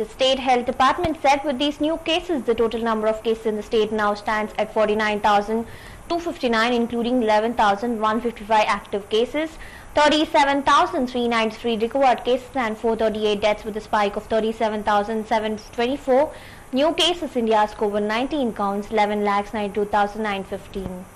The State Health Department said with these new cases, the total number of cases in the state now stands at 49,259, including 11,155 active cases, 37,393 recovered cases and 438 deaths, with a spike of 37,724 new cases. India's COVID-19 counts 11,92,915.